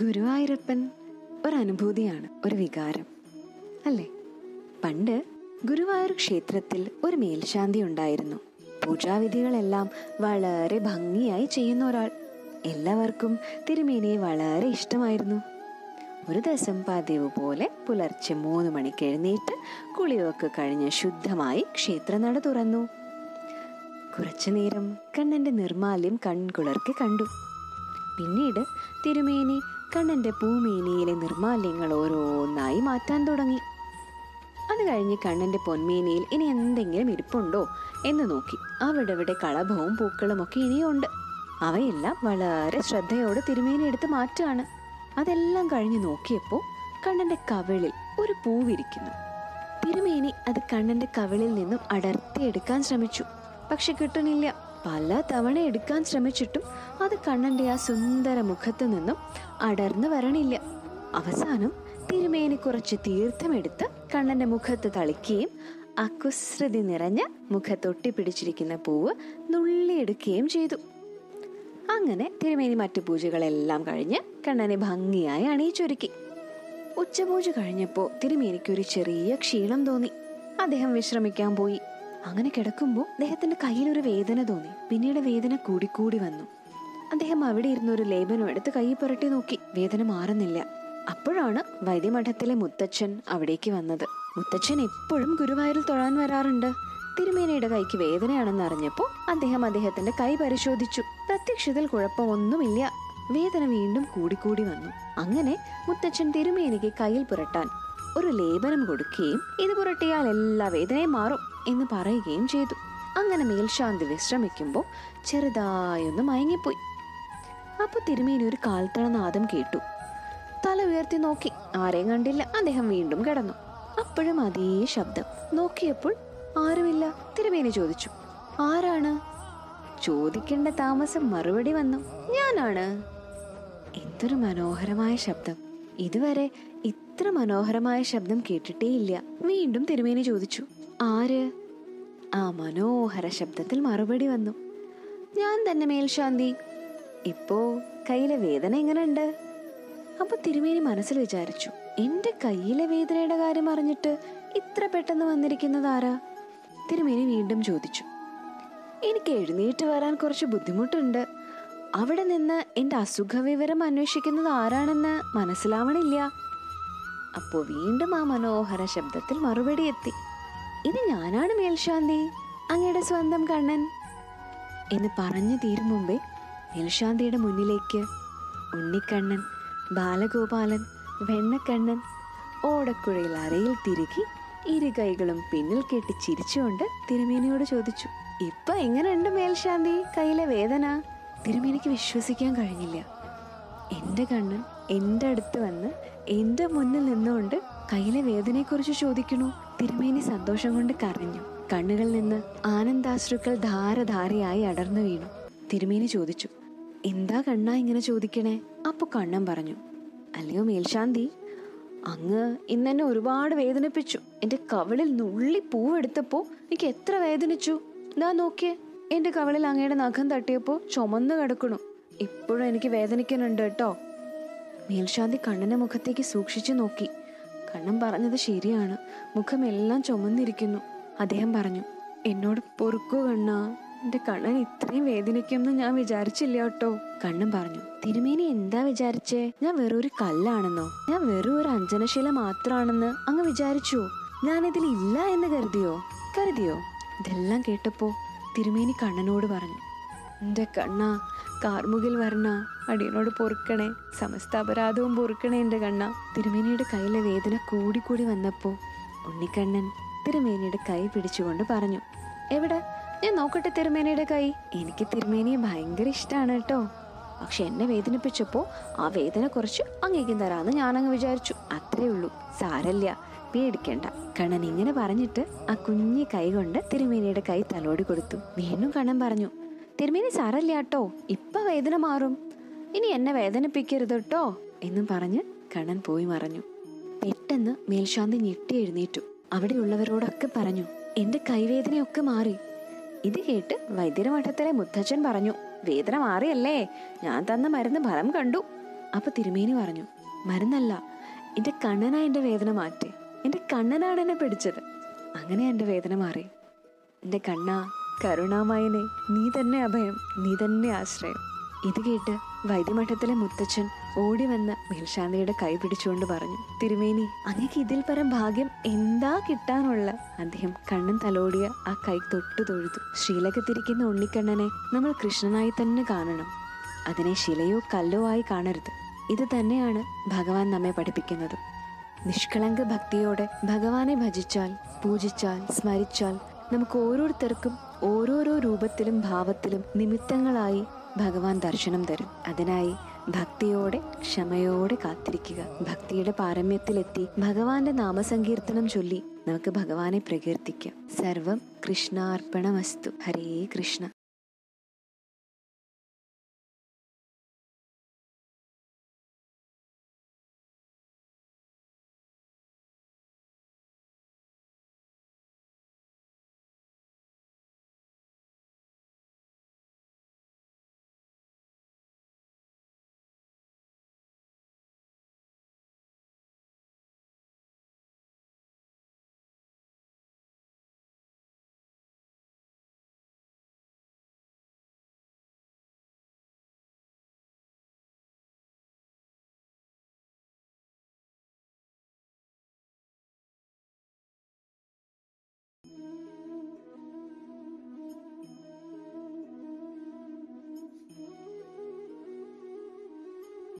ഗുരുവായൂരപ്പൻ ഒരനുഭൂതിയാണ്, ഒരു വികാരം അല്ലേ? പണ്ട് ഗുരുവായൂർ ക്ഷേത്രത്തിൽ ഒരു മേൽശാന്തി ഉണ്ടായിരുന്നു. പൂജാവിധികളെല്ലാം വളരെ ഭംഗിയായി ചെയ്യുന്ന ഒരാൾ. എല്ലാവർക്കും തിരുമേനിയെ വളരെ ഇഷ്ടമായിരുന്നു. ഒരു ദിവസം പതിവ് പോലെ പുലർച്ചെ 3 മണിക്ക് എഴുന്നേറ്റ് കുളിയൊക്കെ കഴിഞ്ഞ് ശുദ്ധമായി ക്ഷേത്രനട തുറന്നു. കുറച്ചുനേരം കണ്ണൻ്റെ നിർമാല്യം കൺകുളിർക്കെ കണ്ടു. പിന്നീട് തിരുമേനി കണ്ണൻ്റെ പൂമേനിയിലെ നിർമാല്യങ്ങൾ ഓരോന്നായി മാറ്റാൻ തുടങ്ങി. അത് കഴിഞ്ഞ് കണ്ണൻ്റെ പൊന്മേനിയിൽ ഇനി എന്തെങ്കിലും ഇരിപ്പുണ്ടോ എന്ന് നോക്കി. അവിടെവിടെ കളഭവും പൂക്കളുമൊക്കെ ഇനിയുണ്ട്. അവയെല്ലാം വളരെ ശ്രദ്ധയോടെ തിരുമേനി എടുത്ത് മാറ്റുകയാണ്. അതെല്ലാം കഴിഞ്ഞ് നോക്കിയപ്പോൾ കണ്ണൻ്റെ കവിളിൽ ഒരു പൂവിരിക്കുന്നു. തിരുമേനി അത് കണ്ണൻ്റെ കവിളിൽ നിന്നും അടർത്തി എടുക്കാൻ ശ്രമിച്ചു, പക്ഷെ കിട്ടുന്നില്ല. പല തവണ എടുക്കാൻ ശ്രമിച്ചിട്ടും അത് കണ്ണൻ്റെ ആ സുന്ദര മുഖത്തു നിന്നും അടർന്നു വരണില്ല. അവസാനം തിരുമേനി കുറച്ച് തീർത്ഥമെടുത്ത് കണ്ണൻ്റെ മുഖത്ത് തളിക്കുകയും അകുസൃതി നിറഞ്ഞ മുഖത്തൊട്ടിപ്പിടിച്ചിരിക്കുന്ന പൂവ് നുള്ളിയെടുക്കുകയും ചെയ്തു. അങ്ങനെ തിരുമേനി മറ്റു പൂജകളെല്ലാം കഴിഞ്ഞ് കണ്ണനെ ഭംഗിയായി അണിയിച്ചൊരുക്കി. ഉച്ചപൂജ കഴിഞ്ഞപ്പോൾ തിരുമേനിക്കൊരു ചെറിയ ക്ഷീണം തോന്നി. അദ്ദേഹം വിശ്രമിക്കാൻ പോയി. അങ്ങനെ കിടക്കുമ്പോൾ അദ്ദേഹത്തിൻ്റെ കയ്യിലൊരു വേദന തോന്നി. പിന്നീട് വേദന കൂടിക്കൂടി വന്നു. അദ്ദേഹം അവിടെ ഇരുന്ന് ഒരു ലേപനം എടുത്ത് കൈ പുരട്ടി നോക്കി. വേദന മാറുന്നില്ല. അപ്പോഴാണ് വൈദ്യമഠത്തിലെ മുത്തച്ഛൻ അവിടേക്ക് വന്നത്. മുത്തച്ഛൻ എപ്പോഴും ഗുരുവായൂരിൽ തൊഴാൻ വരാറുണ്ട്. തിരുമേനിയുടെ കൈക്ക് വേദനയാണെന്ന് അറിഞ്ഞപ്പോൾ അദ്ദേഹം അദ്ദേഹത്തിൻ്റെ കൈ പരിശോധിച്ചു. പ്രത്യക്ഷത്തിൽ കുഴപ്പമൊന്നുമില്ല. വേദന വീണ്ടും കൂടിക്കൂടി വന്നു. അങ്ങനെ മുത്തച്ഛൻ തിരുമേനിക്ക് കയ്യിൽ പുരട്ടാൻ ഒരു ലേപനം കൊടുക്കുകയും ഇത് പുരട്ടിയാൽ എല്ലാ വേദനയും മാറും എന്ന് പറയുകയും ചെയ്തു. അങ്ങനെ മേൽശാന്തി വിശ്രമിക്കുമ്പോൾ ചെറുതായൊന്ന് മയങ്ങിപ്പോയി. അപ്പോൾ തിരുമേനി ഒരു കാൽത്തളനാദം കേട്ടു. തല ഉയർത്തി നോക്കി, ആരെയും കണ്ടില്ല. അദ്ദേഹം വീണ്ടും കിടന്നു. അപ്പോഴും അതേ ശബ്ദം. നോക്കിയപ്പോൾ ആരുമില്ല. തിരുമേനി ചോദിച്ചു, ആരാണ്? ചോദിക്കേണ്ട താമസം മറുപടി വന്നു, ഞാനാണ്. എന്തൊരു മനോഹരമായ ശബ്ദം! ഇതുവരെ ഇത്ര മനോഹരമായ ശബ്ദം കേട്ടിട്ടേയില്ല. വീണ്ടും തിരുമേനി ചോദിച്ചു, ആര്? ആ മനോഹര ശബ്ദത്തിൽ മറുപടി വന്നു, ഞാൻ തന്നെ മേൽശാന്തി. ഇപ്പോ കയ്യിലെ വേദന എങ്ങനെയുണ്ട്? അപ്പൊ തിരുമേനി മനസ്സിൽ വിചാരിച്ചു, എന്റെ കയ്യിലെ വേദനയുടെ കാര്യം അറിഞ്ഞിട്ട് ഇത്ര പെട്ടെന്ന് വന്നിരിക്കുന്നതാരാ? തിരുമേനി വീണ്ടും ചോദിച്ചു, എനിക്ക് എഴുന്നേറ്റ് വരാൻ കുറച്ച് ബുദ്ധിമുട്ടുണ്ട്. അവിടെ നിന്ന് എൻ്റെ അസുഖവിവരം അന്വേഷിക്കുന്നത് ആരാണെന്ന് മനസ്സിലാവണില്ല. അപ്പോൾ വീണ്ടും ആ മനോഹര ശബ്ദത്തിൽ മറുപടി എത്തി, ഇത് ഞാനാണ് മേൽശാന്തി, അങ്ങയുടെ സ്വന്തം കണ്ണൻ എന്ന് പറഞ്ഞു തീരും മുമ്പേ മേൽശാന്തിയുടെ മുന്നിലേക്ക് ഉണ്ണിക്കണ്ണൻ, ബാലഗോപാലൻ, വെണ്ണക്കണ്ണൻ ഓടക്കുഴയിൽ അരയിൽ തിരുകി ഇരുകൈകളും പിന്നിൽ കെട്ടി ചിരിച്ചുകൊണ്ട് തിരുമേനിയോട് ചോദിച്ചു, ഇപ്പൊ എങ്ങനെയുണ്ട് മേൽശാന്തി കയ്യിലെ വേദന? തിരുമേനിക്ക് വിശ്വസിക്കാൻ കഴിഞ്ഞില്ല. എൻ്റെ കണ്ണൻ എൻ്റെ അടുത്ത് വന്ന് എൻ്റെ മുന്നിൽ നിന്നുകൊണ്ട് കയ്യിലെ വേദനയെക്കുറിച്ച് ചോദിക്കണു. തിരുമേനി സന്തോഷം കൊണ്ട് കരഞ്ഞു. കണ്ണുകളിൽ നിന്ന് ആനന്ദാശ്രുക്കൾ ധാരധാരയായി അടർന്നു വീണു. തിരുമേനി ചോദിച്ചു, എന്താ കണ്ണാ ഇങ്ങനെ ചോദിക്കണേ? അപ്പോൾ കണ്ണൻ പറഞ്ഞു, അല്ലയോ മേൽശാന്തി, അങ്ങ് ഇന്നെന്നെ ഒരുപാട് വേദനിപ്പിച്ചു. എൻ്റെ കവിളിൽ നുള്ളി പൂവെടുത്തപ്പോൾ എനിക്ക് എത്ര വേദനിച്ചു. ഞാൻ നോക്കിയേ, എൻ്റെ കവിളിൽ അങ്ങയുടെ നഖം തട്ടിയപ്പോൾ ചുമന്ന് കിടക്കണു. ഇപ്പോഴും എനിക്ക് വേദനിക്കുന്നുണ്ട് കേട്ടോ. മേൽശാന്തി കണ്ണൻ്റെ മുഖത്തേക്ക് സൂക്ഷിച്ചു നോക്കി. കണ്ണൻ പറഞ്ഞത് ശരിയാണ്, മുഖമെല്ലാം ചുമന്നിരിക്കുന്നു. അദ്ദേഹം പറഞ്ഞു, എന്നോട് പൊറുക്കൂ കണ്ണാ, എൻ്റെ കണ്ണൻ ഇത്രയും വേദനിക്കുമെന്ന് ഞാൻ വിചാരിച്ചില്ല കേട്ടോ. കണ്ണൻ പറഞ്ഞു, തിരുമേനി എന്താ വിചാരിച്ചേ? ഞാൻ വെറൊരു കല്ലാണെന്നോ? ഞാൻ വെറൊരു അഞ്ജനശീല മാത്രമാണെന്ന് അങ്ങ് വിചാരിച്ചോ? ഞാനിതിൽ ഇല്ല എന്ന് കരുതിയോ? ഇതെല്ലാം കേട്ടപ്പോൾ തിരുമേനി കണ്ണനോട് പറഞ്ഞു, എൻ്റെ കണ്ണാ, കാർമുകിൽ വരണ അടിയനോട് പൊറുക്കണേ, സമസ്ത അപരാധവും പൊറുക്കണേ എൻ്റെ കണ്ണ. തിരുമേനിയുടെ കയ്യിലെ വേദന കൂടിക്കൂടി വന്നപ്പോൾ ഉണ്ണിക്കണ്ണൻ തിരുമേനിയുടെ കൈ പിടിച്ചുകൊണ്ട് പറഞ്ഞു, എവിടെ? ഞാൻ നോക്കട്ടെ തിരുമേനിയുടെ കൈ. എനിക്ക് തിരുമേനിയെ ഭയങ്കര ഇഷ്ടമാണ് കേട്ടോ, പക്ഷെ എന്നെ വേദനിപ്പിച്ചപ്പോൾ ആ വേദന കുറച്ച് അങ്ങേക്കും തരാമെന്ന് ഞാനങ്ങ് വിചാരിച്ചു, അത്രേ ഉള്ളൂ. സാരല്ല, പേടിക്കേണ്ട. കണ്ണൻ ഇങ്ങനെ പറഞ്ഞിട്ട് ആ കുഞ്ഞി കൈ കൊണ്ട് തിരുമേനിയുടെ കൈ തലോടി കൊടുത്തു. വീണ്ടും കണ്ണൻ പറഞ്ഞു, തിരുമേനി സാരല്ല കേട്ടോ, ഇപ്പം വേദന മാറും, ഇനി എന്നെ വേദനിപ്പിക്കരുത് കേട്ടോ എന്നും പറഞ്ഞ് കണ്ണൻ പോയി മറഞ്ഞു. പെട്ടെന്ന് മേൽശാന്തി ഞെട്ടി എഴുന്നേറ്റു. അവിടെയുള്ളവരോടൊക്കെ പറഞ്ഞു, എൻ്റെ കൈവേദനയൊക്കെ മാറി. ഇത് കേട്ട് വൈദ്യമഠത്തിലെ മുത്തച്ഛൻ പറഞ്ഞു, വേദന മാറിയല്ലേ, ഞാൻ തന്ന മരുന്ന് ഫലം കണ്ടു. അപ്പോൾ തിരുമേനി പറഞ്ഞു, മരുന്നല്ല, എൻ്റെ കണ്ണനാണ് എൻ്റെ വേദന മാറ്റി, എൻ്റെ കണ്ണനാണ് എന്നെ പിടിച്ചത്, അങ്ങനെ എൻ്റെ വേദന മാറി. എൻ്റെ കണ്ണാ, കരുണാമയനെ, നീ തന്നെ അഭയം, നീ തന്നെ ആശ്രയം. ഇത് കേട്ട് വൈദ്യമഠത്തിലെ മുത്തച്ഛൻ ഓടി വന്ന് മേൽശാന്തിയുടെ കൈ പിടിച്ചുകൊണ്ട് പറഞ്ഞു, തിരുമേനി, അങ്ങക്ക് ഇതിൽ പരം ഭാഗ്യം എന്താ കിട്ടാനുള്ള? അദ്ദേഹം കണ്ണൻ തലോടിയ ആ കൈ തൊട്ടു തൊഴുതു. ശീലകത്തിരിക്കുന്ന ഉണ്ണിക്കണ്ണനെ നമ്മൾ കൃഷ്ണനായി തന്നെ കാണണം, അതിനെ ശിലയോ കല്ലോ ആയി കാണരുത്. ഇത് തന്നെയാണ് ഭഗവാൻ നമ്മെ പഠിപ്പിക്കുന്നത്. നിഷ്കളങ്ക ഭക്തിയോടെ ഭഗവാനെ ഭജിച്ചാൽ, പൂജിച്ചാൽ, സ്മരിച്ചാൽ നമുക്ക് ഓരോരുത്തർക്കും ഓരോരോ രൂപത്തിലും ഭാവത്തിലും നിമിത്തങ്ങളായി ഭഗവാൻ ദർശനം തരും. അതിനായി ഭക്തിയോടെ ക്ഷമയോടെ കാത്തിരിക്കുക. ഭക്തിയുടെ പാരമ്യത്തിലെത്തി ഭഗവാന്റെ നാമസങ്കീർത്തനം ചൊല്ലി നമുക്ക് ഭഗവാനെ പ്രകീർത്തിക്കാം. സർവം കൃഷ്ണാർപ്പണമസ്തു. ഹരേ കൃഷ്ണ.